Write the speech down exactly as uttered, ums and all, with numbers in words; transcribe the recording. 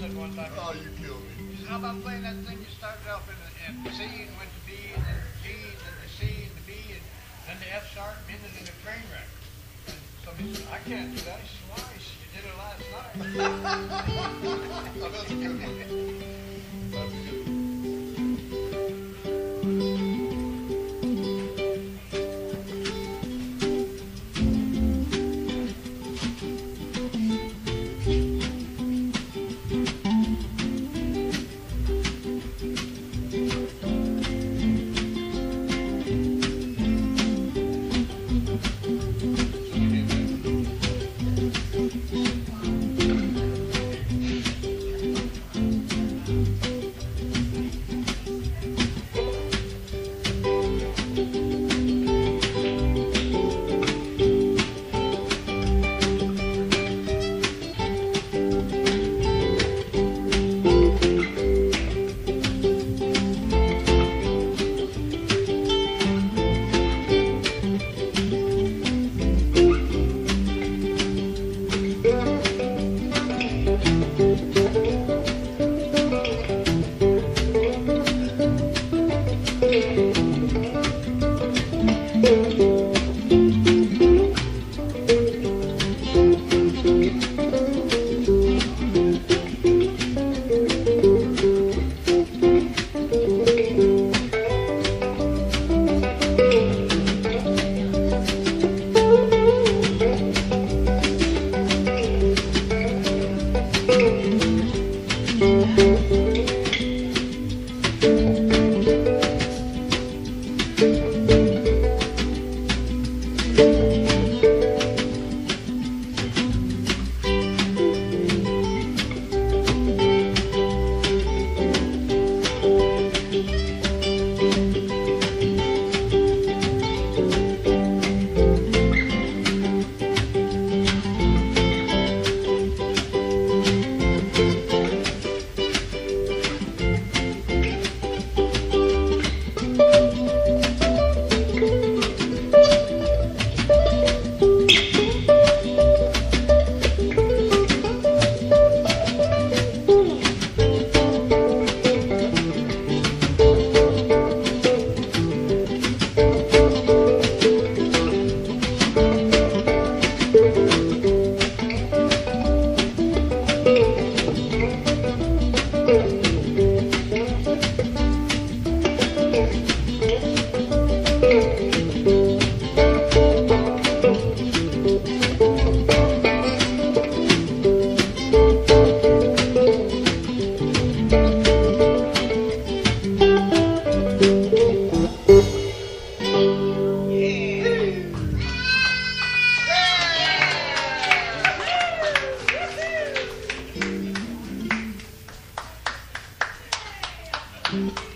said one time. Oh, you killed me. He said, how about playing that thing you started off in the, in the C and went to B and then the G and then the C and the B and then the F sharp and ended in a train wreck. So he said, I can't do that. He said, why? You did it last night. Oh, that's a good one. That's a good one. Mm-hmm.